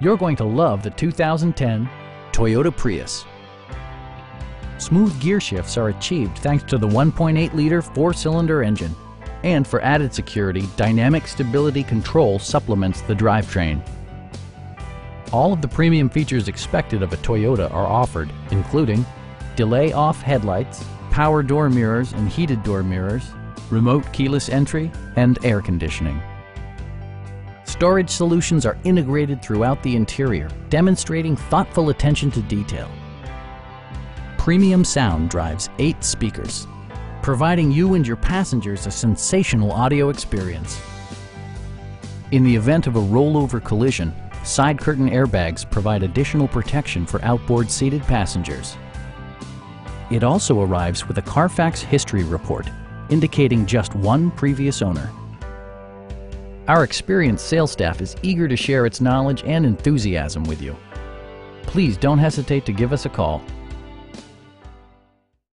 You're going to love the 2010 Toyota Prius. Smooth gear shifts are achieved thanks to the 1.8-liter four-cylinder engine. And for added security, dynamic stability control supplements the drivetrain. All of the premium features expected of a Toyota are offered, including delay-off headlights, power door mirrors and heated door mirrors, remote keyless entry, and air conditioning. Storage solutions are integrated throughout the interior, demonstrating thoughtful attention to detail. Premium sound drives 8 speakers, providing you and your passengers a sensational audio experience. In the event of a rollover collision, side curtain airbags provide additional protection for outboard seated passengers. It also arrives with a Carfax history report, indicating just one previous owner. Our experienced sales staff is eager to share its knowledge and enthusiasm with you. Please don't hesitate to give us a call.